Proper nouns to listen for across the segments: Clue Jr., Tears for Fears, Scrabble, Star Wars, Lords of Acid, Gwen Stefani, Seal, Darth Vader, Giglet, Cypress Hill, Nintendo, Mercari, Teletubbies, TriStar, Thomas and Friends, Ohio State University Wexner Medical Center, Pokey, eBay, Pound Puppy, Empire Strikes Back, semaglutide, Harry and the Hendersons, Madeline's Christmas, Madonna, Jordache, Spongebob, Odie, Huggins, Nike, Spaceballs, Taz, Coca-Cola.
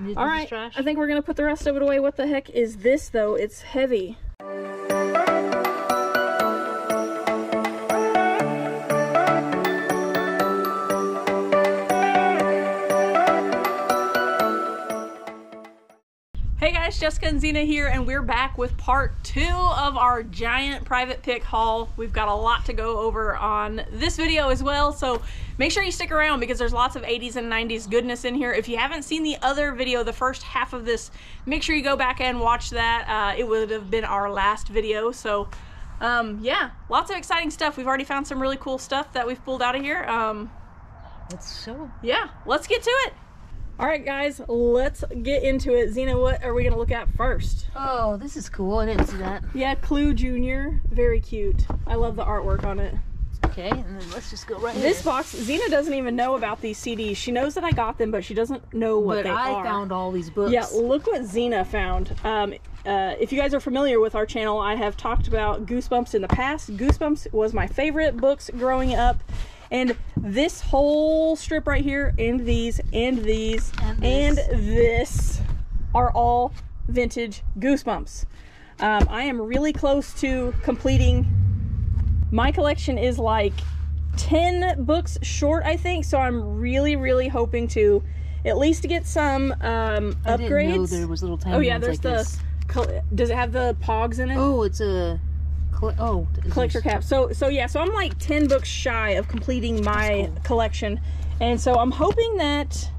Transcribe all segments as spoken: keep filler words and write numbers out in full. And his All right, trash. I think we're gonna put the rest of it away. What the heck is this though? It's heavy. Hey guys, Jessica and Zena here, and we're back with part two of our giant private pick haul. We've got a lot to go over on this video as well, so make sure you stick around because there's lots of eighties and nineties goodness in here. If you haven't seen the other video, the first half of this, make sure you go back and watch that. Uh, it would have been our last video, so um, yeah, lots of exciting stuff. We've already found some really cool stuff that we've pulled out of here. Um, That's so. Yeah, let's get to it. All right, guys, let's get into it. Zena, what are we gonna look at first? Oh, this is cool, I didn't see that. Yeah, Clue Junior, very cute. I love the artwork on it. Okay, and then let's just go right This here. box, Zena doesn't even know about these C Ds. She knows that I got them, but she doesn't know what but they I are. I found all these books. Yeah, look what Zena found. Um, uh, if you guys are familiar with our channel, I have talked about Goosebumps in the past. Goosebumps was my favorite books growing up. And this whole strip right here, and these, and these, and this, and this are all vintage Goosebumps. Um, I am really close to completing. My collection is like ten books short, I think, so I'm really, really hoping to at least get some um, upgrades. I didn't know there was little tiny ones. Oh yeah, there's like the, does it have the pogs in it? Oh, it's a... Oh, collector cap. So, so yeah, so I'm like ten books shy of completing my cool. collection. And so I'm hoping that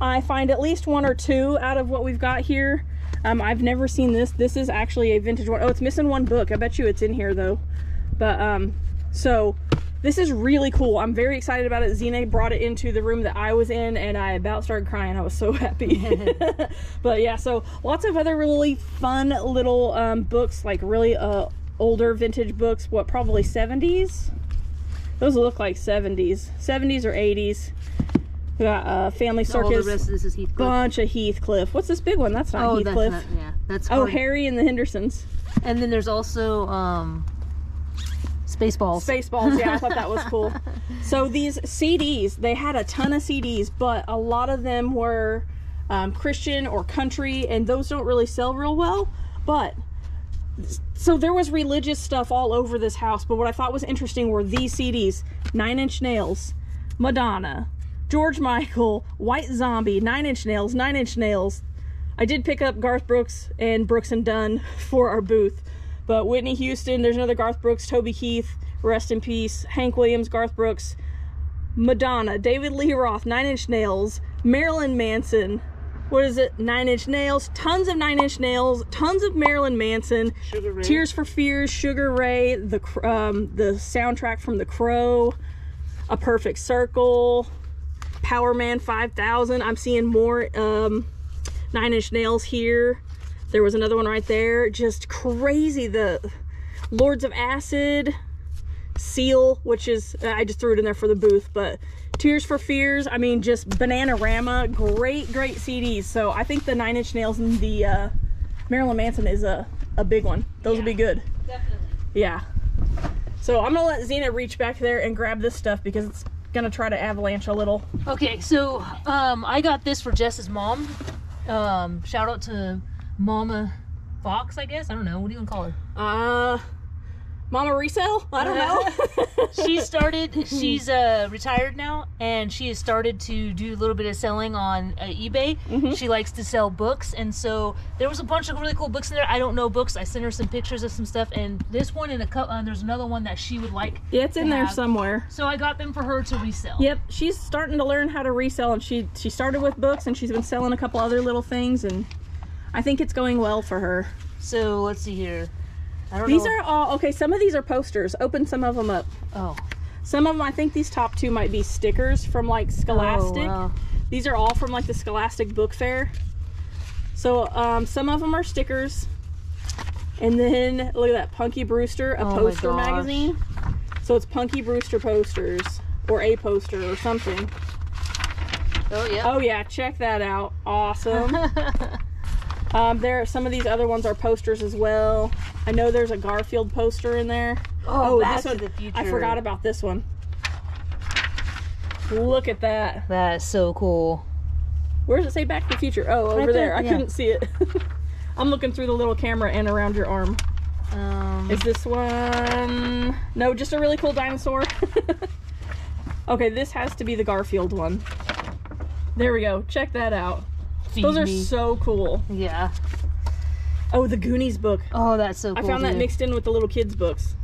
I find at least one or two out of what we've got here. Um, I've never seen this. This is actually a vintage one. Oh, it's missing one book. I bet you it's in here though. But, um, so this is really cool. I'm very excited about it. Zena brought it into the room that I was in and I about started crying. I was so happy. But yeah, so lots of other really fun little, um, books, like really, uh, older vintage books, what, probably seventies? Those look like seventies. seventies or eighties. We got uh, Family Circus. All the rest of this is Heathcliff. Bunch of Heathcliff. What's this big one? That's not oh, Heathcliff. That's not, yeah, that's oh, hard. Harry and the Hendersons. And then there's also um, Spaceballs. Spaceballs, yeah, I thought that was cool. So these C Ds, they had a ton of C Ds, but a lot of them were um, Christian or country, and those don't really sell real well, but... So there was religious stuff all over this house, but what I thought was interesting were these C Ds. Nine Inch Nails, Madonna, George Michael, White Zombie, Nine Inch Nails, Nine Inch Nails. I did pick up Garth Brooks and Brooks and Dunn for our booth, but Whitney Houston, there's another Garth Brooks, Toby Keith, rest in peace, Hank Williams, Garth Brooks, Madonna, David Lee Roth, Nine Inch Nails, Marilyn Manson, what is it? Nine Inch Nails, tons of Nine Inch Nails, tons of Marilyn Manson, Sugar Ray. Tears for Fears, Sugar Ray, the um, the soundtrack from The Crow, A Perfect Circle, Power Man five thousand. I'm seeing more um, Nine Inch Nails here. There was another one right there. Just crazy. The Lords of Acid, Seal, which is, I just threw it in there for the booth, but Tears for Fears, I mean, just Bananarama, great, great C Ds. So I think the Nine Inch Nails and the uh, Marilyn Manson is a, a big one. Those yeah, will be good. Definitely. Yeah. So I'm gonna let Zena reach back there and grab this stuff because it's gonna try to avalanche a little. Okay, so um, I got this for Jess's mom. Um, shout out to Mama Fox, I guess. I don't know, what do you wanna call her? Uh... Mama Resell? I don't know. she started, she's uh, retired now, and she has started to do a little bit of selling on uh, eBay. Mm-hmm. She likes to sell books, and so there was a bunch of really cool books in there. I don't know books. I sent her some pictures of some stuff, and this one and a couple, uh, there's another one that she would like. Yeah, it's in there have. somewhere. So I got them for her to resell. Yep, she's starting to learn how to resell, and she, she started with books, and she's been selling a couple other little things, and I think it's going well for her. So let's see here. These know. are all, okay, some of these are posters. Open some of them up. Oh. Some of them, I think these top two might be stickers from like Scholastic. Oh, wow. These are all from like the Scholastic Book Fair. So um, some of them are stickers. And then, look at that, Punky Brewster, a oh poster magazine. So it's Punky Brewster posters, or a poster or something. Oh, yeah. Oh, yeah, check that out. Awesome. Um, there are some of these other ones are posters as well. I know there's a Garfield poster in there. Oh, oh that's this one, the future. I forgot about this one. Look at that. That's so cool. Where does it say Back to the Future? Oh, over right there. there. I yeah. couldn't see it. I'm looking through the little camera and around your arm. Um, Is this one? No, just a really cool dinosaur. Okay, this has to be the Garfield one. There we go. Check that out. Gee. Those are so cool. Yeah. Oh, the Goonies book. Oh, that's so cool. I found dude. that mixed in with the little kids' books.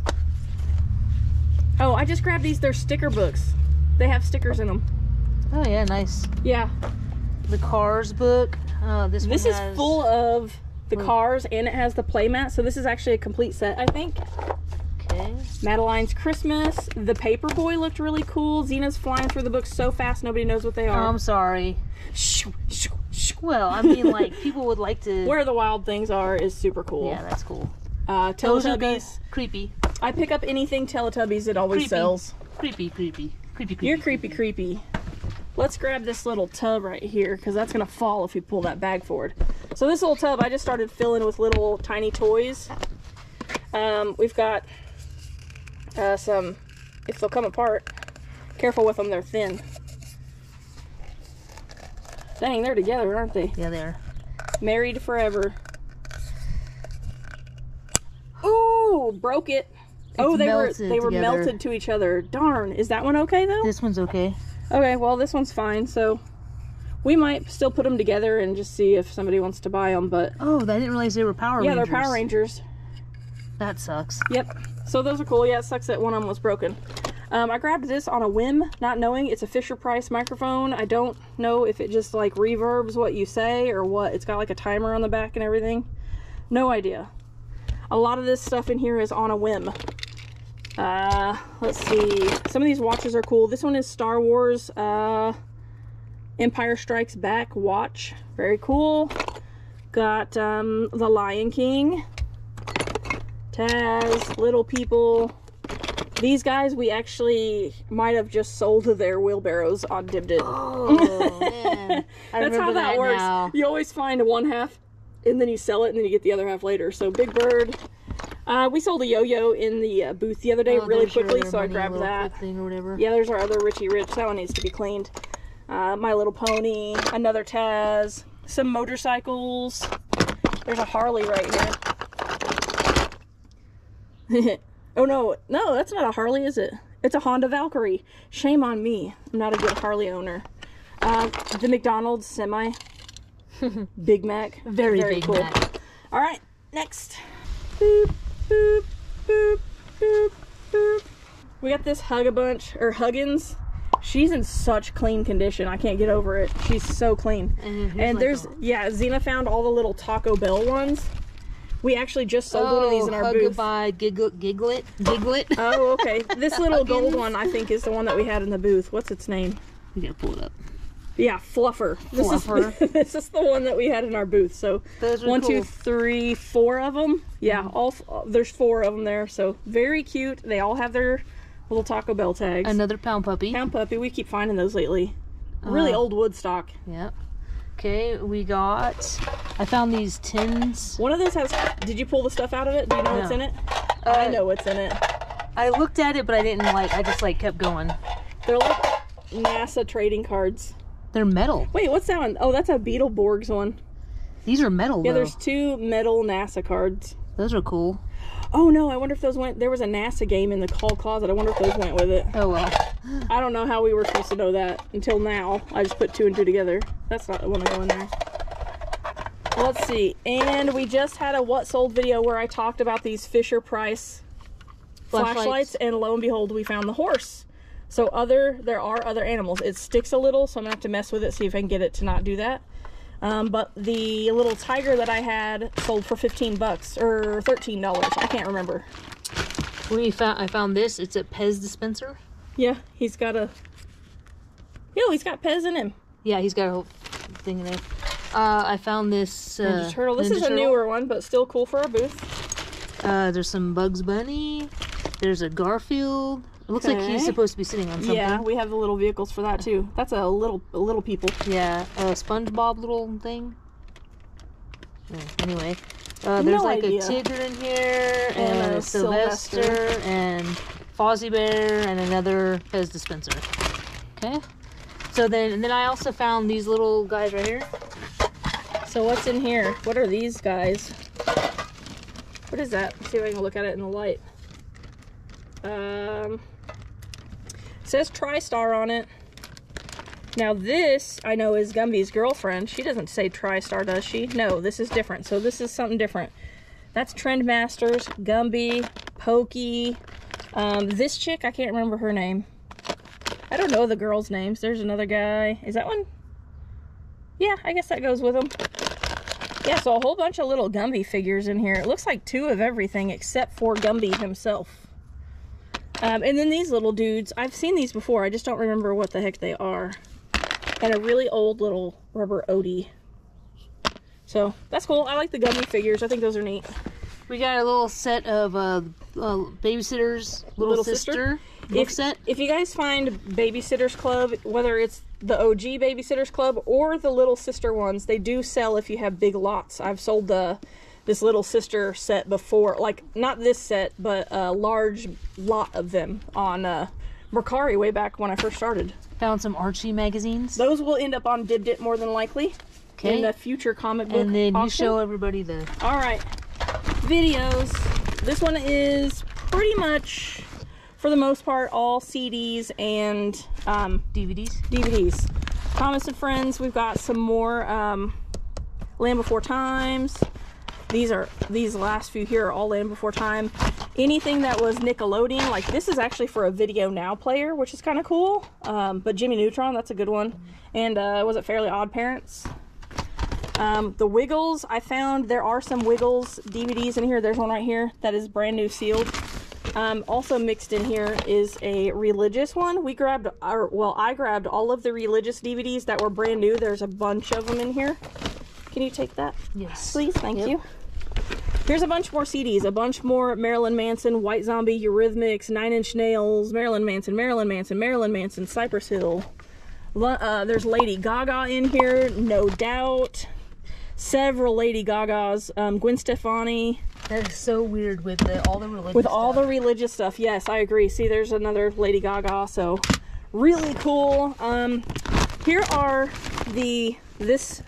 Oh, I just grabbed these. They're sticker books. They have stickers in them. Oh, yeah, nice. Yeah. The Cars book. Oh, this, this one is has... full of the Wait. Cars, and it has the playmat. So this is actually a complete set, I think. Okay. Madeline's Christmas. The Paperboy looked really cool. Xena's flying through the books so fast nobody knows what they are. Oh, I'm sorry. Shoo, shoo, shoo. Well, I mean, like, people would like to... Where the Wild Things Are is super cool. Yeah, that's cool. Uh, Teletubbies. Those are the... Creepy. I pick up anything Teletubbies. It always creepy. sells. Creepy, creepy. Creepy, creepy. You're creepy, creepy. Let's grab this little tub right here, because that's going to fall if we pull that bag forward. So this little tub, I just started filling with little tiny toys. Um, we've got uh, some, if they'll come apart, careful with them, they're thin. Dang, they're together, aren't they? Yeah, they are. Married forever. Ooh, broke it. It's oh, they were they were together. melted to each other. Darn, is that one okay, though? This one's okay. Okay, well, this one's fine, so we might still put them together and just see if somebody wants to buy them, but... Oh, I didn't realize they were Power Rangers. Yeah, they're Power Rangers. That sucks. Yep. So those are cool. Yeah, it sucks that one of them was broken. Um, I grabbed this on a whim, not knowing it's a Fisher-Price microphone. I don't know if it just, like, reverbs what you say or what. It's got, like, a timer on the back and everything. No idea. A lot of this stuff in here is on a whim. Uh, let's see. Some of these watches are cool. This one is Star Wars uh, Empire Strikes Back watch. Very cool. Got um, The Lion King, Taz, Little People. These guys we actually might have just sold their wheelbarrows on Dibdit. Oh, man. I That's how that, that works. Now. You always find one half and then you sell it and then you get the other half later. So Big Bird. Uh, we sold a yo-yo in the uh, booth the other day oh, really quickly, so I grabbed that. Thing or whatever. Yeah, there's our other Richie Rich. That one needs to be cleaned. Uh, My Little Pony, another Taz, some motorcycles. There's a Harley right here. Oh, no. No, that's not a Harley, is it? It's a Honda Valkyrie. Shame on me. I'm not a good Harley owner. Uh, the McDonald's semi. Big Mac. Very, Very Big cool. Mac. All right, next. Boop. Boop, boop, boop, boop. We got this Hug-a-Bunch, or Huggins. She's in such clean condition. I can't get over it. She's so clean. And, and there's, like yeah, Xena found all the little Taco Bell ones. We actually just sold oh, one of these in our booth. By giggle, Giglet? Giglet? Oh, okay. This little gold one, I think, is the one that we had in the booth. What's its name? We gotta pull it up. Yeah, Fluffer. This Fluffer. Is, this is the one that we had in our booth. So Those one, cool. two, three, four of them. Yeah, mm-hmm. all, all there's four of them there. So very cute. They all have their little Taco Bell tags. Another Pound Puppy. Pound Puppy. We keep finding those lately. Uh, really old wood stock. Yep. Okay, we got. I found these tins. One of those has. Did you pull the stuff out of it? Do you know no. what's in it? Uh, I know what's in it. I looked at it, but I didn't like. I just like kept going. They're like NASA trading cards. They're metal. Wait, what's that one? Oh, that's a Beetleborgs one. These are metal, Yeah, though. There's two metal NASA cards. Those are cool. Oh, no, I wonder if those went... There was a NASA game in the call closet. I wonder if those went with it. Oh, well. I don't know how we were supposed to know that until now. I just put two and two together. That's not the one I go in there. Let's see. And we just had a What Sold video where I talked about these Fisher-Price flashlights. flashlights. And lo and behold, we found the horse. So other, there are other animals. It sticks a little, so I'm going to have to mess with it, see if I can get it to not do that. Um, but the little tiger that I had sold for fifteen bucks, or thirteen dollars. I can't remember. We found, I found this. It's a Pez dispenser. Yeah, he's got a... Yo, he's got Pez in him. Yeah, he's got a whole thing in there. Uh, I found this... Uh, Ninja Turtle. This Ninja is a Turtle. newer one, but still cool for our booth. Uh, there's some Bugs Bunny. There's a Garfield... It looks okay. like he's supposed to be sitting on something. Yeah, we have the little vehicles for that too. That's a little a little people. Yeah, a SpongeBob little thing. Anyway, uh, there's no like idea. a tigger in here, and, and a Sylvester, Sylvester, and Fozzie Bear, and another Pez dispenser. Okay. So then, and then I also found these little guys right here. So what's in here? What are these guys? What is that? Let's see if I can look at it in the light. Um, it says TriStar on it. Now this, I know, is Gumby's girlfriend. She doesn't say TriStar, does she? No, this is different. So this is something different. That's Trendmasters, Gumby, Pokey. Um, this chick, I can't remember her name. I don't know the girls' names. There's another guy. Is that one? Yeah, I guess that goes with them. Yeah, so a whole bunch of little Gumby figures in here. It looks like two of everything except for Gumby himself. Um, and then these little dudes. I've seen these before. I just don't remember what the heck they are. And a really old little rubber Odie. So, that's cool. I like the Gumby figures. I think those are neat. We got a little set of uh, uh, Babysitter's Little, little Sister, sister. book if, set. If you guys find Babysitter's Club, whether it's the O G Babysitter's Club or the Little Sister ones, they do sell if you have big lots. I've sold the this Little Sister set before. Like, not this set, but a large lot of them on uh, Mercari way back when I first started. Found some Archie magazines. Those will end up on Dibdit more than likely. Okay. In the future comic book And then auction. You show everybody the... Alright. Videos. This one is pretty much, for the most part, all C Ds and... Um, D V Ds? D V Ds. Thomas and Friends. We've got some more um, Land Before Times. These are these last few here are all Land Before Time. Anything that was Nickelodeon, like this is actually for a Video Now player, which is kind of cool. Um, but Jimmy Neutron, that's a good one. And uh, was it Fairly Odd Parents? Um, the Wiggles, I found there are some Wiggles D V Ds in here. There's one right here that is brand new sealed. Um, also mixed in here is a religious one. We grabbed, our, well, I grabbed all of the religious D V Ds that were brand new. There's a bunch of them in here. Can you take that? Yes. Please, thank yep. you. Here's a bunch more C Ds, a bunch more Marilyn Manson, White Zombie, Eurythmics, Nine Inch Nails, Marilyn Manson, Marilyn Manson, Marilyn Manson, Cypress Hill. Uh, there's Lady Gaga in here, no doubt. Several Lady Gagas, um, Gwen Stefani. That is so weird with the, all the religious With stuff. all the religious stuff, yes, I agree. See, there's another Lady Gaga, so really cool. Um, here are the, this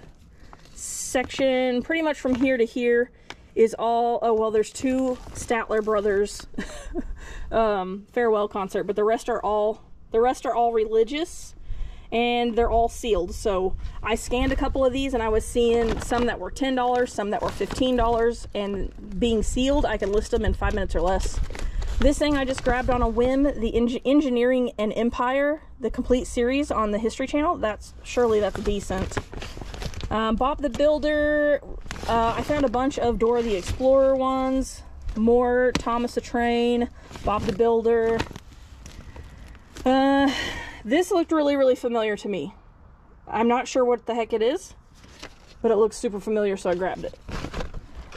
section, pretty much from here to here. Is all, oh well, there's two Statler Brothers um, farewell concert, but the rest are all, the rest are all religious, and they're all sealed. So I scanned a couple of these, and I was seeing some that were ten dollars, some that were fifteen dollars, and being sealed, I can list them in five minutes or less. This thing I just grabbed on a whim, the Eng Engineering and Empire, the complete series on the History Channel. That's, surely that's decent. Um, Bob the Builder, uh, I found a bunch of Dora the Explorer ones, more Thomas the Train, Bob the Builder. Uh, this looked really, really familiar to me. I'm not sure what the heck it is, but it looks super familiar, so I grabbed it.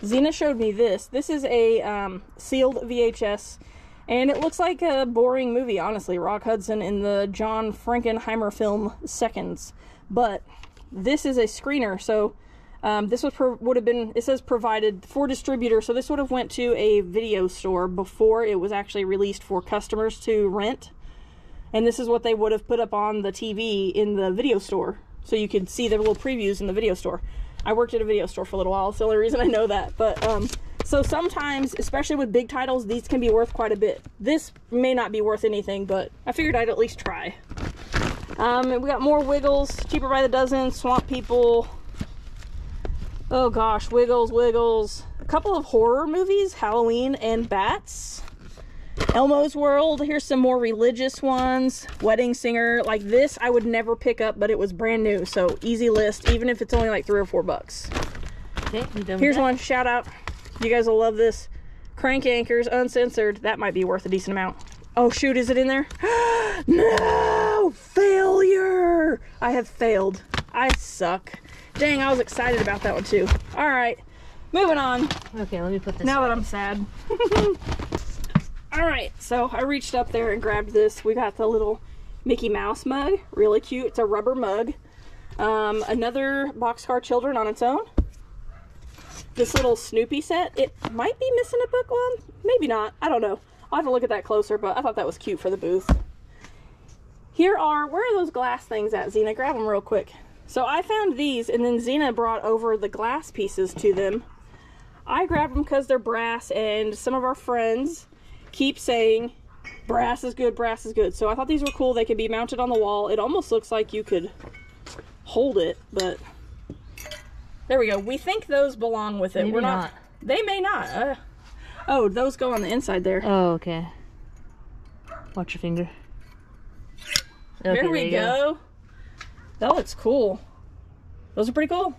Zena showed me this. This is a um, sealed V H S, and it looks like a boring movie, honestly. Rock Hudson in the John Frankenheimer film Seconds, but... This is a screener, so um, this was would have been, it says provided for distributor, so this would have went to a video store before it was actually released for customers to rent. And this is what they would have put up on the T V in the video store, so you could see the little previews in the video store. I worked at a video store for a little while, it's the only reason I know that. But um, so sometimes, especially with big titles, these can be worth quite a bit. This may not be worth anything, but I figured I'd at least try. Um, and we got more Wiggles, Cheaper by the Dozen, Swamp People. Oh gosh, Wiggles, Wiggles. A couple of horror movies, Halloween and Bats. Elmo's World, here's some more religious ones. Wedding Singer, like this I would never pick up, but it was brand new, so easy list, even if it's only like three or four bucks. Okay, here's one, shout out. You guys will love this. Crank Anchors, Uncensored, that might be worth a decent amount. Oh shoot, is it in there? No! Failure! I have failed. I suck. Dang, I was excited about that one too. Alright, moving on. Okay, let me put this Now away. that I'm sad. Alright, so I reached up there and grabbed this. We got the little Mickey Mouse mug. Really cute. It's a rubber mug. Um, another Boxcar Children on its own. This little Snoopy set. It might be missing a book one. Maybe not. I don't know. I'll have to look at that closer, but I thought that was cute for the booth. Here are, where are those glass things at, Xena? Grab them real quick. So I found these, and then Xena brought over the glass pieces to them. I grabbed them because they're brass, and some of our friends keep saying, brass is good, brass is good. So I thought these were cool. They could be mounted on the wall. It almost looks like you could hold it, but there we go. We think those belong with it. Maybe we're not, not. They may not. Uh, oh, those go on the inside there. Oh, okay. Watch your finger. Okay, there we there go. go. That looks cool. Those are pretty cool.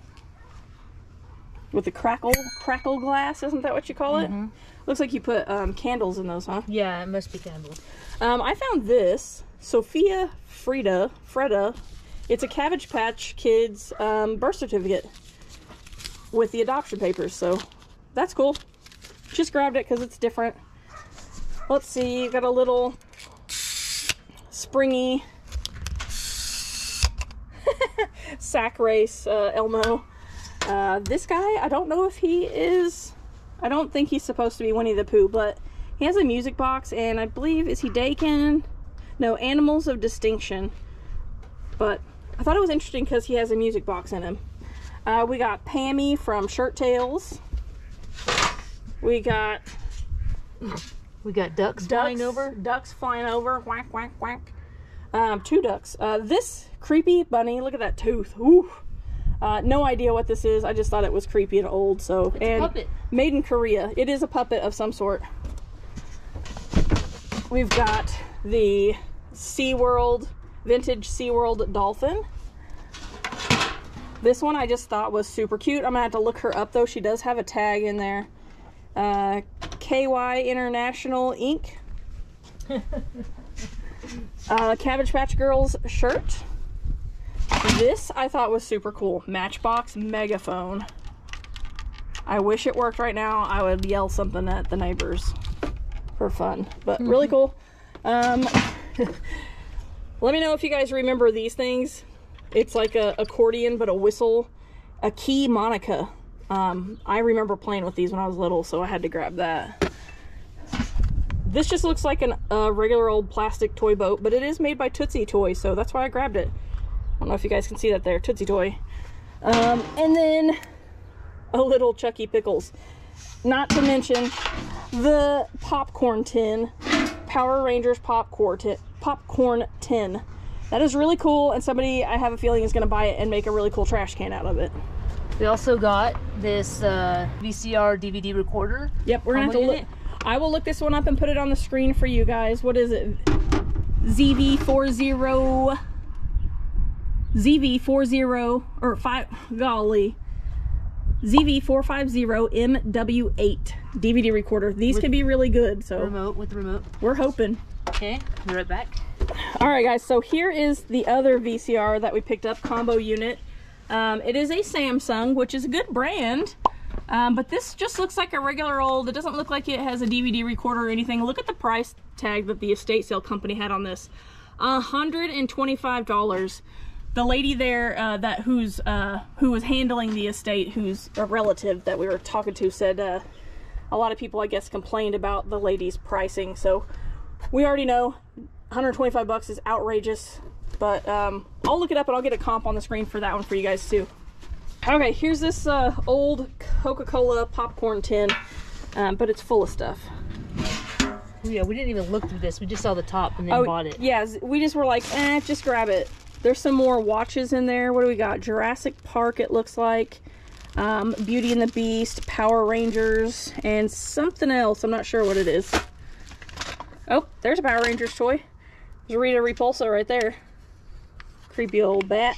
With the crackle crackle glass, isn't that what you call it? Mm-hmm. Looks like you put um, candles in those, huh? Yeah, it must be candles. Um, I found this. Sophia Frida, Freda. It's a Cabbage Patch Kids um, birth certificate with the adoption papers, so that's cool. Just grabbed it because it's different. Let's see, got a little springy sack race uh, Elmo. Uh, this guy, I don't know if he is... I don't think he's supposed to be Winnie the Pooh, but he has a music box, and I believe, is he Dakin? No, Animals of Distinction. But I thought it was interesting because he has a music box in him. Uh, we got Pammy from Shirt Tales. We got... We got ducks, ducks flying over. Ducks flying over. Whack, whack, whack. Um, two ducks. Uh, this creepy bunny, look at that tooth. Ooh. Uh, no idea what this is. I just thought it was creepy and old. So it's and a puppet. Made in Korea. It is a puppet of some sort. We've got the SeaWorld, vintage SeaWorld dolphin. This one I just thought was super cute. I'm gonna have to look her up though. She does have a tag in there. Uh, K Y International Incorporated. uh, Cabbage Patch Girls shirt. This I thought was super cool. Matchbox megaphone. I wish it worked right now. I would yell something at the neighbors for fun, but really cool. Um, let me know if you guys remember these things. It's like a accordion, but a whistle, a key Monica. Um, I remember playing with these when I was little, so I had to grab that. This just looks like an, a regular old plastic toy boat, but it is made by Tootsie Toy, so that's why I grabbed it. I don't know if you guys can see that there, Tootsie Toy. Um, and then a little Chucky Pickles. Not to mention the popcorn tin, Power Rangers popcorn tin. Popcorn tin. That is really cool, and somebody, I have a feeling, is going to buy it and make a really cool trash can out of it. We also got this uh, V C R D V D recorder. Yep, we're going to have to look. I will look this one up and put it on the screen for you guys. What is it? Z V forty... Z V forty or five golly Z V four five zero M W eight D V D recorder. These could be really good. So remote with the remote. We're hoping. Okay, be right back. All right, guys. So here is the other V C R that we picked up, combo unit. Um, it is a Samsung, which is a good brand, um, but this just looks like a regular old. It doesn't look like it has a D V D recorder or anything. Look at the price tag that the estate sale company had on this, one hundred twenty-five dollars. The lady there uh, that who's uh, who was handling the estate, who's a relative that we were talking to, said uh, a lot of people, I guess, complained about the lady's pricing. So we already know one hundred twenty-five bucks is outrageous, but um, I'll look it up and I'll get a comp on the screen for that one for you guys too. Okay, here's this uh, old Coca-Cola popcorn tin, um, but it's full of stuff. Yeah, we didn't even look through this. We just saw the top and then oh, bought it. Yeah, we just were like, eh, just grab it. There's some more watches in there. What do we got? Jurassic Park, it looks like. Um, Beauty and the Beast, Power Rangers, and something else. I'm not sure what it is. Oh, there's a Power Rangers toy. There's Rita Repulsa right there. Creepy old bat.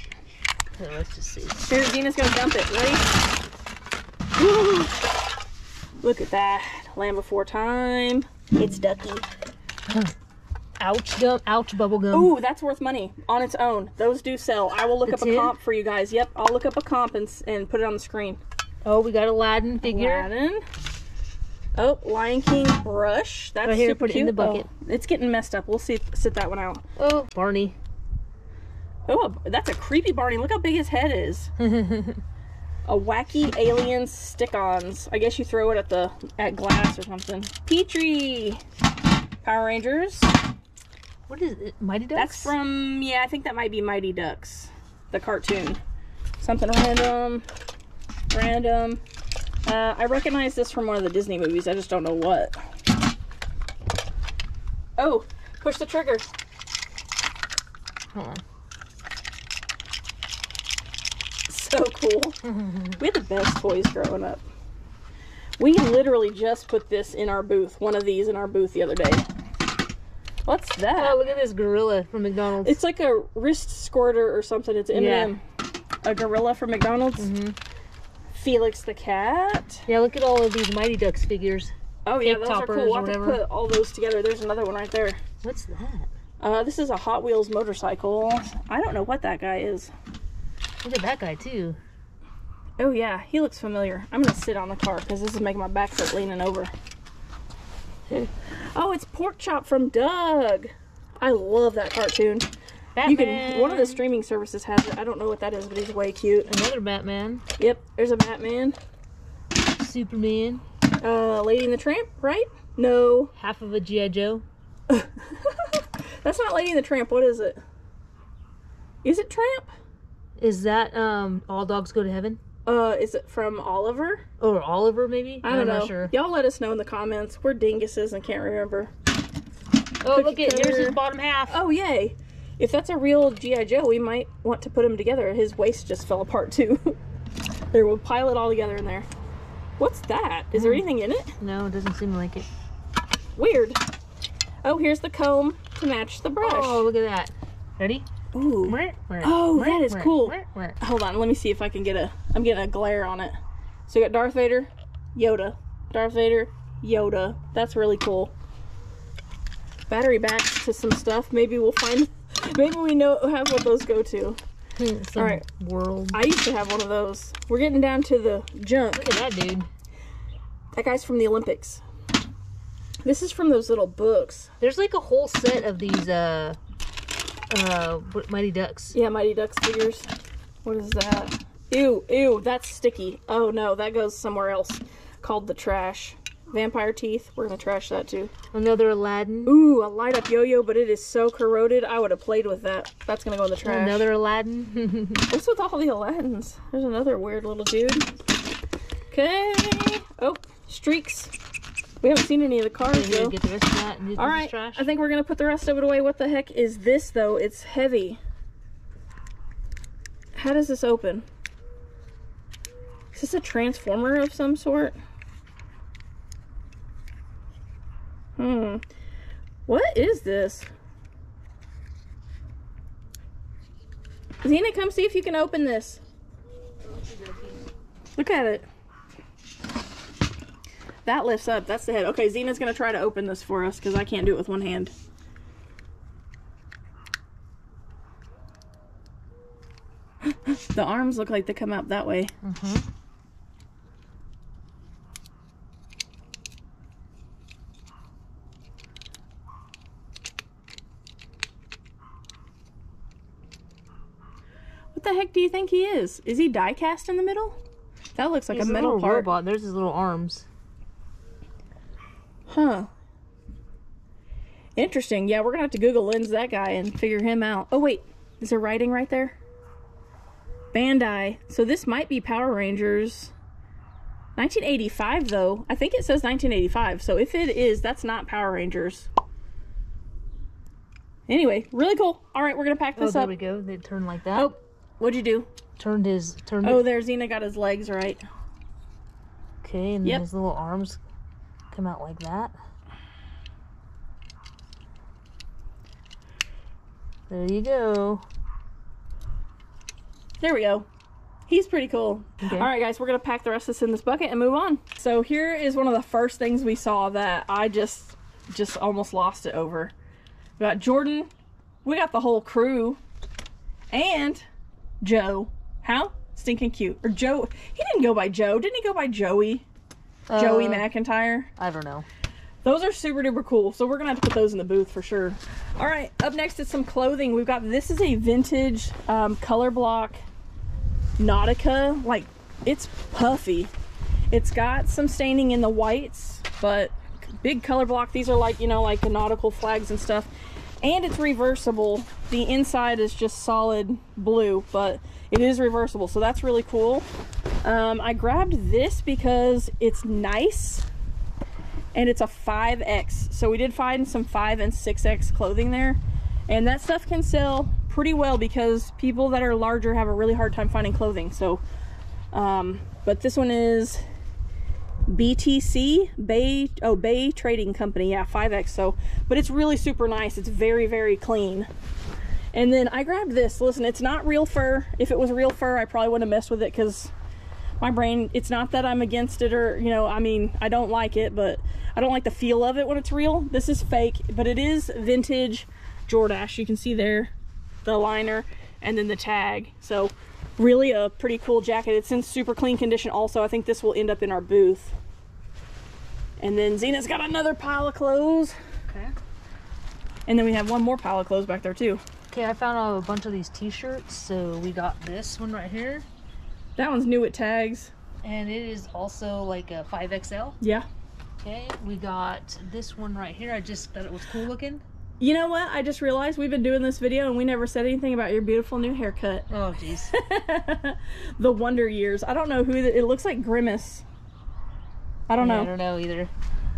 Okay, let's just see. Here's Dina's gonna dump it, right? Woo! Look at that. Land Before Time. It's Ducky. Huh. Ouch gum, ouch bubble gum. Ooh, that's worth money on its own. Those do sell. I will look that's up a it? comp for you guys. Yep, I'll look up a comp and, and put it on the screen. Oh, we got Aladdin figure. Aladdin. Oh, Lion King brush. That's right here, super put it cute. In the bucket. Oh, it's getting messed up. We'll see. Sit that one out. Oh, Barney. Oh, that's a creepy Barney. Look how big his head is. A wacky alien stick-ons. I guess you throw it at the at glass or something. Petrie. Power Rangers. What is it? Mighty Ducks? That's from, yeah, I think that might be Mighty Ducks, the cartoon. Something random. Random. Uh, I recognize this from one of the Disney movies. I just don't know what. Oh, push the trigger. Hold on. So cool. We had the best toys growing up. We literally just put this in our booth, one of these in our booth the other day. What's that? Oh, look at this gorilla from McDonald's. It's like a wrist squirter or something. It's M and M. Yeah. A gorilla from McDonald's. Mm-hmm. Felix the cat. Yeah, look at all of these Mighty Ducks figures. Oh, yeah, those are cool. I'll have to put all those together. There's another one right there. What's that? Uh, this is a Hot Wheels motorcycle. I don't know what that guy is. Look at that guy, too. Oh, yeah. He looks familiar. I'm going to sit on the car because this is making my back start leaning over. Oh, it's Pork Chop from Doug. I love that cartoon. Batman. You can, one of the streaming services has it. I don't know what that is, but he's way cute. Another Batman. Yep, there's a Batman. Superman. Uh, Lady and the Tramp, right? No. Half of a G I. Joe. That's not Lady and the Tramp. What is it? Is it Tramp? Is that um All Dogs Go to Heaven? Uh, is it from Oliver? Or Oliver, maybe? I don't I'm know. Not sure. Y'all let us know in the comments. We're dinguses and can't remember. Oh, Cookie look at here's his bottom half. Oh, yay. If that's a real G I. Joe, we might want to put him together. His waist just fell apart, too. There, we'll pile it all together in there. What's that? Is mm. there anything in it? No, it doesn't seem like it. Weird. Oh, here's the comb to match the brush. Oh, look at that. Ready? Ooh. Where, where, oh, where, that is where, cool. Where, where. Hold on, let me see if I can get a... I'm getting a glare on it. So you got Darth Vader, Yoda. Darth Vader, Yoda. That's really cool. Battery backs to some stuff. Maybe we'll find... Maybe we know have what those go to. All right. World. I used to have one of those. We're getting down to the junk. Look at that dude. That guy's from the Olympics. This is from those little books. There's like a whole set of these uh, uh, Mighty Ducks. Yeah, Mighty Ducks figures. What is that? Ew, ew, that's sticky. Oh no, that goes somewhere else. Called the trash. Vampire teeth. We're gonna trash that too. Another Aladdin. Ooh, a light up yo-yo, but it is so corroded. I would have played with that. That's gonna go in the trash. Another Aladdin. What's with all the Aladdins? There's another weird little dude. Okay. Oh, streaks. We haven't seen any of the cars though. Get the rest of that and all right. Trash. I think we're gonna put the rest of it away. What the heck is this though? It's heavy. How does this open? Is this a transformer of some sort? Hmm. What is this? Xena, come see if you can open this. Look at it. That lifts up. That's the head. Okay, Xena's going to try to open this for us because I can't do it with one hand. The arms look like they come out that way. Mm-hmm. What the heck do you think he is? Is he die cast in the middle? That looks like He's a metal a little part. Robot. There's his little arms. Huh. Interesting. Yeah, we're gonna have to Google lens that guy and figure him out. Oh wait, is there writing right there? Bandai. So this might be Power Rangers. nineteen eighty-five though. I think it says nineteen eighty-five. So if it is, that's not Power Rangers. Anyway, really cool. All right, we're gonna pack this oh, there up. There we go. They turn like that. Oh. What'd you do? Turned his... Turned oh, there. Xena got his legs right. Okay, and then yep. his little arms come out like that. There you go. There we go. He's pretty cool. Okay. All right, guys. We're going to pack the rest of this in this bucket and move on. So here is one of the first things we saw that I just, just almost lost it over. We got Jordan. We got the whole crew. And... Joe. How? Stinking cute. Or Joe. He didn't go by Joe. Didn't he go by Joey? Uh, Joey McIntyre? I don't know. Those are super duper cool. So we're going to have to put those in the booth for sure. All right. Up next is some clothing. We've got, this is a vintage um, color block Nautica. Like, it's puffy. It's got some staining in the whites, but big color block. These are like, you know, like the nautical flags and stuff. and it's reversible. The inside is just solid blue, but it is reversible, so that's really cool. Um, I grabbed this because it's nice, and it's a five X. So we did find some five and six X clothing there, and that stuff can sell pretty well because people that are larger have a really hard time finding clothing. So, um, but this one is B T C, Bay, oh, Bay Trading Company, yeah, five X. So, but it's really super nice. It's very, very clean. And then I grabbed this. Listen, it's not real fur. If it was real fur, I probably wouldn't have messed with it because my brain, it's not that I'm against it or, you know, I mean, I don't like it, but I don't like the feel of it when it's real. This is fake, but it is vintage Jordache. You can see there the liner and then the tag. So really a pretty cool jacket. It's in super clean condition also. I think this will end up in our booth. And then Zena's got another pile of clothes. Okay. And then we have one more pile of clothes back there too. Okay, I found a bunch of these t-shirts, so we got this one right here. That one's new at Tags. And it is also like a five X L. Yeah. Okay, we got this one right here. I just thought it was cool looking. You know what? I just realized we've been doing this video and we never said anything about your beautiful new haircut. Oh, jeez. The Wonder Years. I don't know who the, it looks like Grimace. I don't yeah, know. I don't know either.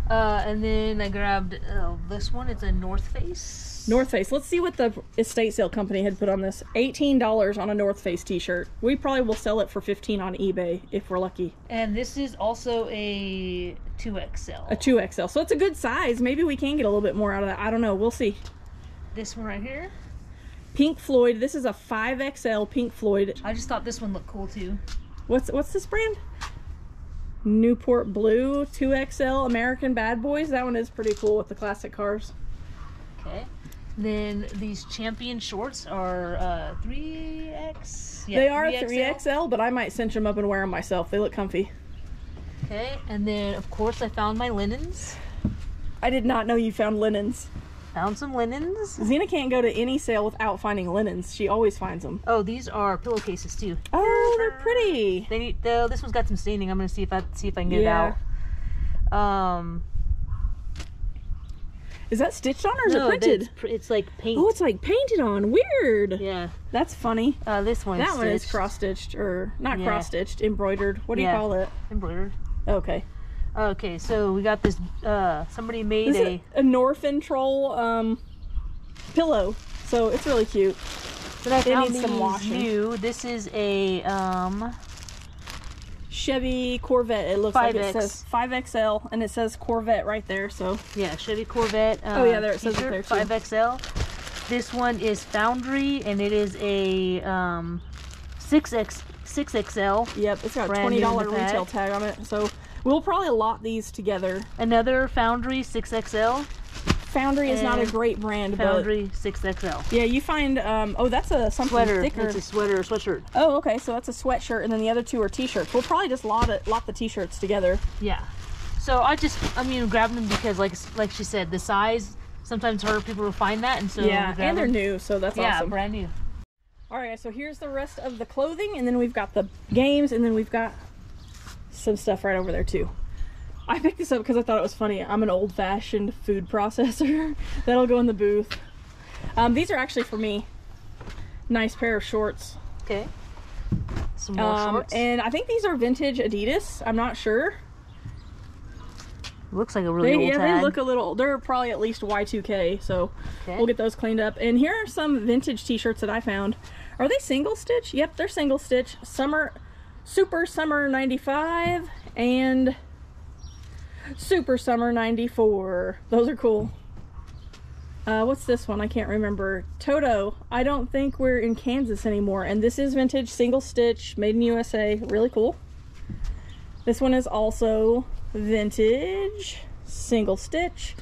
Uh, and then I grabbed uh, this one. It's a North Face. North Face. Let's see what the estate sale company had put on this. eighteen dollars on a North Face t-shirt. We probably will sell it for fifteen dollars on eBay if we're lucky. And this is also a two X L. A two X L. So it's a good size. Maybe we can get a little bit more out of that. I don't know. We'll see. This one right here. Pink Floyd. This is a five X L Pink Floyd. I just thought this one looked cool too. What's, what's this brand? Newport Blue two X L American Bad Boys. That one is pretty cool with the classic cars. Okay. Then these Champion shorts are uh, three X. Yeah, they are three X L, but I might cinch them up and wear them myself. They look comfy. Okay, and then of course I found my linens. I did not know you found linens. Found some linens. Xena can't go to any sale without finding linens. She always finds them. Oh, these are pillowcases too. Oh, they're pretty. They need, though, this one's got some staining. I'm gonna see if I see if I can get yeah. it out. Um. Is that stitched on or is no, it printed? It's, pr it's like paint. Oh, it's like painted on. Weird. Yeah. That's funny. Uh, this one. That is one stitched. is cross-stitched or not yeah. cross-stitched, embroidered. What do yeah. you call it? Embroidered. Okay. Okay, so we got this. Uh, somebody made this a a Norfin troll um, pillow, so it's really cute. So that needs some washing. New. This is a um, Chevy Corvette. It looks like it says five X L, and it says Corvette right there. So yeah, Chevy Corvette. Um, oh yeah, there it says it there too. five X L. This one is Foundry, and it is a um, six X six X L. Yep, it's got a twenty dollar retail tag on it. So we'll probably lot these together. Another Foundry six X L. Foundry is not a great brand, Foundry but six X L. Yeah, you find um oh that's a something sweater. Thicker. It's a sweater or sweatshirt. Oh, okay, so that's a sweatshirt, and then the other two are t-shirts. We'll probably just lot it, lot the t-shirts together. Yeah. So I just I mean grabbed them because like like she said, the size sometimes hard people will find that, and so yeah, and they're them. new, so that's yeah, awesome. Yeah, brand new. All right, guys, so here's the rest of the clothing, and then we've got the games, and then we've got some stuff right over there too. I picked this up because I thought it was funny. I'm an old-fashioned food processor. That'll go in the booth. Um, these are actually for me. Nice pair of shorts. Okay. Some more um, shorts. And I think these are vintage Adidas. I'm not sure. Looks like a really they, old yeah, tag. They look a little... They're probably at least Y two K, so okay. We'll get those cleaned up. And here are some vintage t-shirts that I found. Are they single stitch? Yep, they're single stitch. Summer... Super Summer ninety-five and... Super Summer ninety-four. Those are cool. Uh, what's this one? I can't remember. Toto. I don't think we're in Kansas anymore. And this is vintage single stitch, made in U S A. Really cool. This one is also vintage single stitch.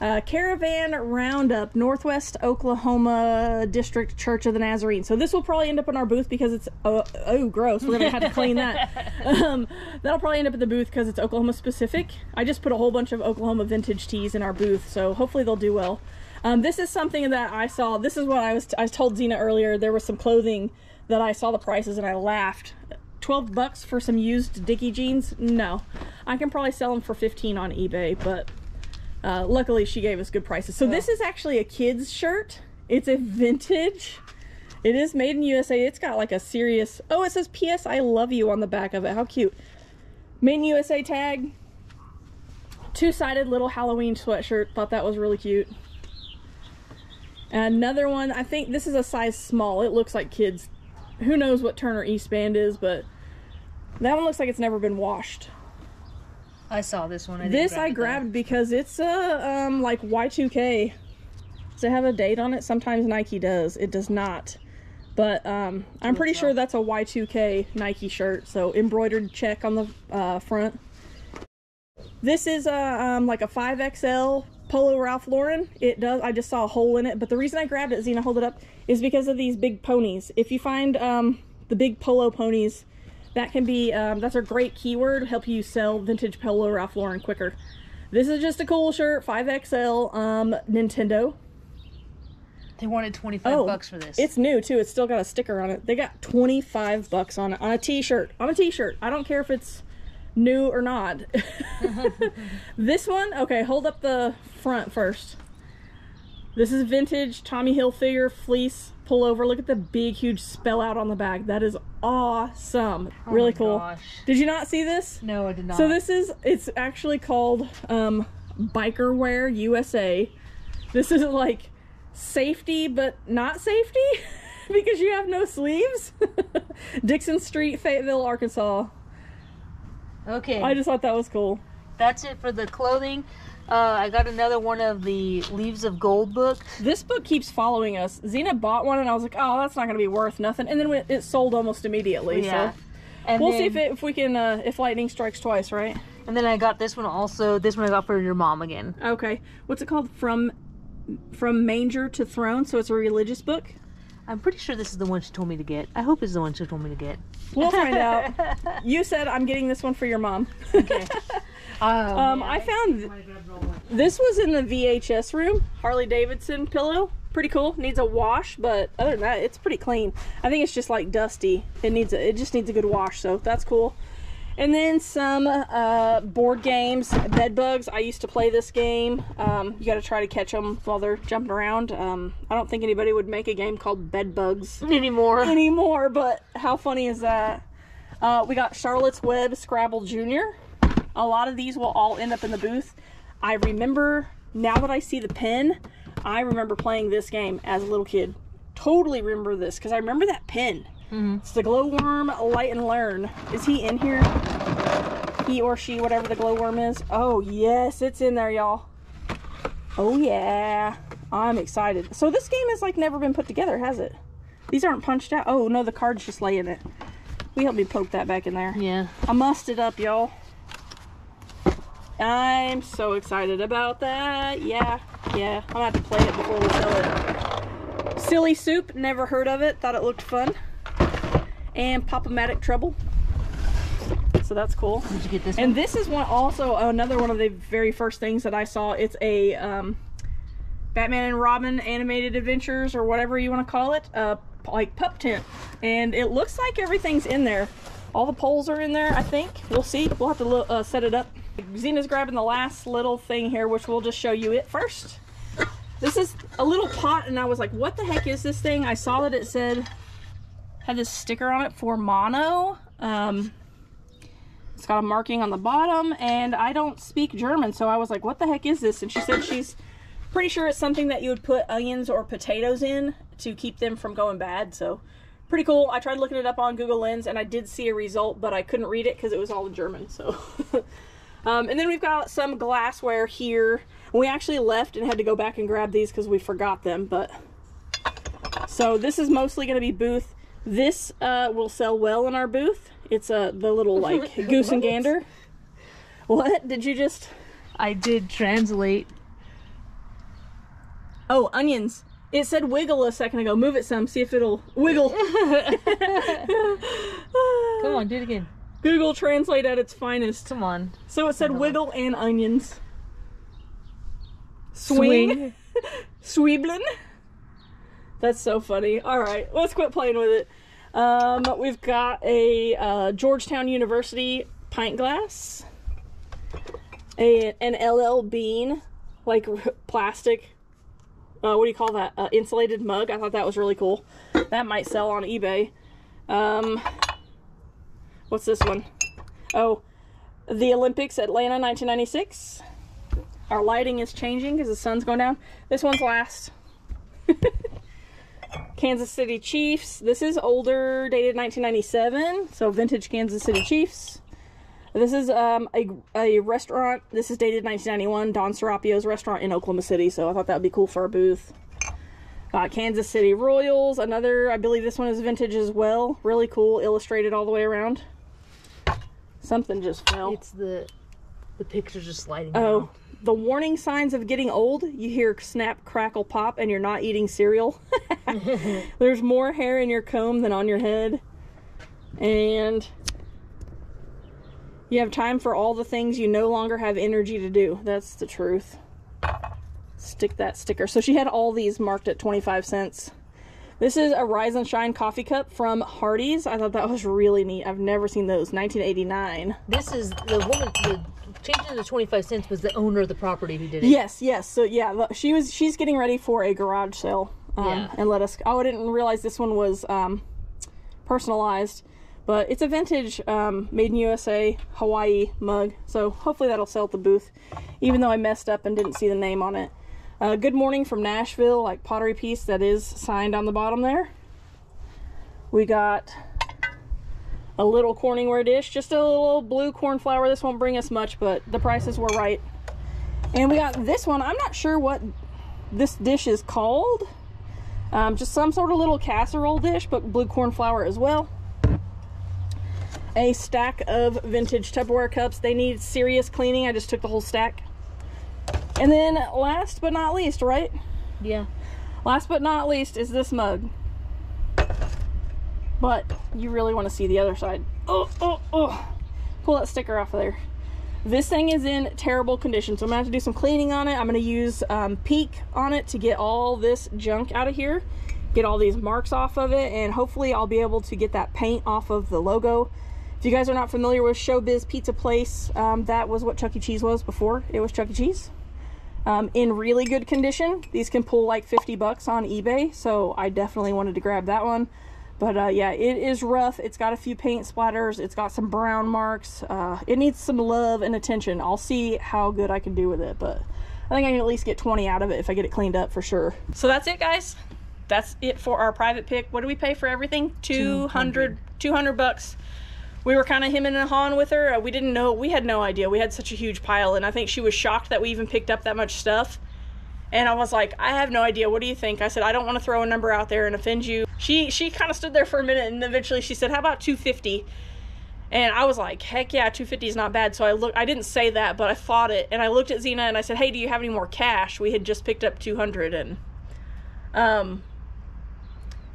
Uh, Caravan Roundup, Northwest Oklahoma District Church of the Nazarene. So this will probably end up in our booth because it's, oh, oh gross, we're going to have to clean that. Um, that'll probably end up in the booth because it's Oklahoma specific. I just put a whole bunch of Oklahoma vintage tees in our booth, so hopefully they'll do well. Um, this is something that I saw, this is what I was, t I told Xena earlier, there was some clothing that I saw the prices and I laughed. twelve bucks for some used Dickie jeans? No. I can probably sell them for fifteen on eBay, but... Uh, luckily, she gave us good prices. So yeah. This is actually a kid's shirt. It's a vintage. It is made in U S A. It's got like a serious... Oh, it says P S I love you on the back of it. How cute. Made in U S A tag. Two-sided little Halloween sweatshirt. Thought that was really cute. And another one. I think this is a size small. It looks like kids. Who knows what Turner East Band is, but... That one looks like it's never been washed. I saw this one. I this grab I grabbed that. Because it's a, um, like Y two K. Does it have a date on it? Sometimes Nike does. It does not. But um, I'm pretty sure that's a Y two K Nike shirt. So embroidered check on the uh, front. This is a, um, like a five X L Polo Ralph Lauren. It does. I just saw a hole in it. But the reason I grabbed it, Zena, hold it up, is because of these big ponies. If you find um, the big polo ponies... That can be, um, that's a great keyword, help you sell vintage Polo Ralph Lauren quicker. This is just a cool shirt, five X L, um, Nintendo. They wanted twenty-five oh, bucks for this. It's new too, it's still got a sticker on it. They got twenty-five bucks on it, on a t-shirt, on a t-shirt. I don't care if it's new or not. This one, okay, hold up the front first. This is vintage Tommy Hilfiger fleece pullover. Look at the big, huge spell out on the back. That is awesome. Oh really cool. Gosh. Did you not see this? No, I did not. So this is, it's actually called um, Biker Wear U S A. This is like safety, but not safety because you have no sleeves. Dixon Street, Fayetteville, Arkansas. Okay. I just thought that was cool. That's it for the clothing. Uh, I got another one of the Leaves of Gold book. This book keeps following us. Zena bought one and I was like, oh, that's not going to be worth nothing. And then it sold almost immediately. Yeah. So and we'll then, see if, it, if we can, uh, if lightning strikes twice, right? And then I got this one also. This one I got for your mom again. Okay. What's it called? From From Manger to Throne. So it's a religious book. I'm pretty sure this is the one she told me to get. I hope it's the one she told me to get. We'll find out. You said I'm getting this one for your mom. Okay. Oh, um, I found th this was in the V H S room. Harley Davidson pillow. Pretty cool. Needs a wash, but other than that, it's pretty clean. I think it's just like dusty. It needs a, it just needs a good wash, so that's cool. And then some uh, board games. Bed bugs. I used to play this game. Um, you got to try to catch them while they're jumping around. Um, I don't think anybody would make a game called bed bugs anymore. Anymore, but how funny is that? Uh, we got Charlotte's Web Scrabble Junior A lot of these will all end up in the booth. I remember, now that I see the pen, I remember playing this game as a little kid. Totally remember this, because I remember that pen. Mm-hmm. It's the glowworm light and learn. Is he in here? He or she, whatever the glowworm is. Oh, yes, it's in there, y'all. Oh, yeah. I'm excited. So this game has, like, never been put together, has it? These aren't punched out. Oh, no, the cards just lay in it. We helped me poke that back in there. Yeah. I mussed it up, y'all. I'm so excited about that. Yeah, yeah. I'm gonna have to play it before we sell it. Silly Soup, never heard of it. Thought it looked fun. And Pop-O-Matic Trouble. So that's cool. Did you get this one? And this is one also another one of the very first things that I saw. It's a um, Batman and Robin animated adventures or whatever you want to call it. Uh, like pup tent. And it looks like everything's in there. All the poles are in there, I think. We'll see. We'll have to uh, set it up. Zena's grabbing the last little thing here, which we'll just show you it first. This is a little pot, and I was like, what the heck is this thing? I saw that it said, had this sticker on it for mono. Um, it's got a marking on the bottom, and I don't speak German, so I was like, what the heck is this? And she said she's pretty sure it's something that you would put onions or potatoes in to keep them from going bad, so pretty cool. I tried looking it up on Google Lens, and I did see a result, but I couldn't read it because it was all in German, so... Um, and then we've got some glassware here. We actually left and had to go back and grab these because we forgot them. But so this is mostly going to be booth. This uh, will sell well in our booth. It's uh, the little like goose and gander. What? Did you just? I did translate. Oh, onions. It said wiggle a second ago. Move it some. See if it'll wiggle. Come on, do it again. Google Translate at its finest. Come on. So it said wiggle and onions. Swing. Sweeblin. That's so funny. All right, let's quit playing with it. Um, we've got a uh, Georgetown University pint glass, a, an L L Bean, like plastic, uh, what do you call that? Uh, insulated mug. I thought that was really cool. That might sell on eBay. Um, what's this one? Oh, the Olympics, Atlanta, nineteen ninety-six. Our lighting is changing because the sun's going down. This one's last. Kansas City Chiefs. This is older, dated nineteen ninety-seven, so vintage Kansas City Chiefs. This is um, a, a restaurant. This is dated nineteen ninety-one, Don Serapio's restaurant in Oklahoma City, so I thought that would be cool for our booth. Uh, Kansas City Royals. Another, I believe this one is vintage as well. Really cool, illustrated all the way around. Something just fell. It's the, the picture just sliding down. Oh. The warning signs of getting old. You hear snap, crackle, pop, and you're not eating cereal. There's more hair in your comb than on your head. And you have time for all the things you no longer have energy to do. That's the truth. Stick that sticker. So she had all these marked at twenty-five cents. This is a Rise and Shine coffee cup from Hardee's. I thought that was really neat. I've never seen those. nineteen eighty-nine. This is the woman, the changing to twenty-five cents was the owner of the property who did it. Yes, yes. So yeah, she was, she's getting ready for a garage sale. Um, yeah. And let us, oh, I didn't realize this one was um, personalized, but it's a vintage um, Made in U S A Hawaii mug. So hopefully that'll sell at the booth, even though I messed up and didn't see the name on it. Uh, Good Morning from Nashville, like pottery piece that is signed on the bottom there. We got a little Corningware dish, just a little blue corn flour. This won't bring us much, but the prices were right. And we got this one. I'm not sure what this dish is called. Um, just some sort of little casserole dish, but blue corn flour as well. A stack of vintage Tupperware cups. They need serious cleaning. I just took the whole stack. And then last but not least, right? Yeah. Last but not least is this mug. But you really want to see the other side. Oh, oh, oh. Pull that sticker off of there. This thing is in terrible condition, so I'm going to have to do some cleaning on it. I'm going to use um, Peak on it to get all this junk out of here, get all these marks off of it, and hopefully I'll be able to get that paint off of the logo. If you guys are not familiar with Showbiz Pizza Place, um, that was what Chuck E. Cheese was before it was Chuck E. Cheese. Um, in really good condition. These can pull like fifty bucks on eBay, so I definitely wanted to grab that one. But uh, yeah, it is rough. It's got a few paint splatters. It's got some brown marks. Uh, it needs some love and attention. I'll see how good I can do with it, but I think I can at least get twenty out of it if I get it cleaned up for sure. So that's it, guys. That's it for our private pick. What do we pay for everything? two hundred, two hundred bucks. We were kind of hemming and hawing with her. We didn't know. We had no idea. We had such a huge pile, and I think she was shocked that we even picked up that much stuff. And I was like, I have no idea. What do you think? I said, I don't want to throw a number out there and offend you. She she kind of stood there for a minute, and eventually she said, how about two fifty? And I was like, heck yeah, two fifty is not bad. So I looked, I didn't say that, but I thought it. And I looked at Zena and I said, hey, do you have any more cash? We had just picked up two hundred. And um,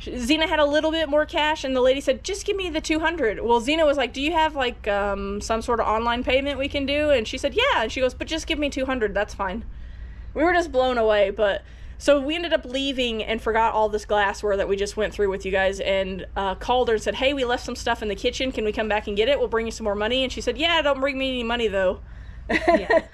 Zena had a little bit more cash, and the lady said, just give me the two hundred. Well, Zena was like, do you have like um, some sort of online payment we can do? And she said, yeah. And she goes, but just give me two hundred. That's fine. We were just blown away, but so we ended up leaving and forgot all this glassware that we just went through with you guys, and uh, called her and said, hey, we left some stuff in the kitchen. Can we come back and get it? We'll bring you some more money. And she said, yeah, don't bring me any money, though. Yeah,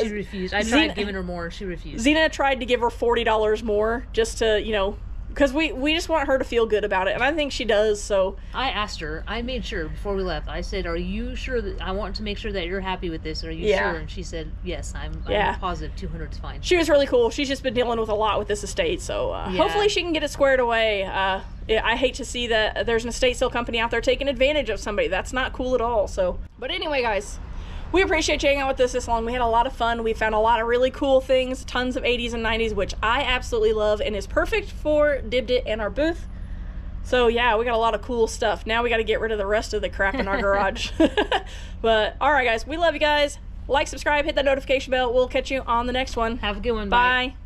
she refused. I tried Zena, giving her more. She refused. Zena tried to give her forty dollars more just to, you know, because we, we just want her to feel good about it, and I think she does, so. I asked her. I made sure before we left. I said, are you sure that I want to make sure that you're happy with this? Are you yeah. sure? And she said, yes, I'm, yeah. I'm positive two hundred's fine. She was really cool. She's just been dealing with a lot with this estate, so uh, yeah. hopefully she can get it squared away. Uh, I hate to see that there's an estate sale company out there taking advantage of somebody. That's not cool at all, so. But anyway, guys, we appreciate you hanging out with us this long. We had a lot of fun. We found a lot of really cool things, tons of eighties and nineties, which I absolutely love and is perfect for Dibbed It and our booth. So yeah, we got a lot of cool stuff. Now we got to get rid of the rest of the crap in our garage. But all right, guys, we love you guys. Like, subscribe, hit that notification bell. We'll catch you on the next one. Have a good one. Bye. Bye.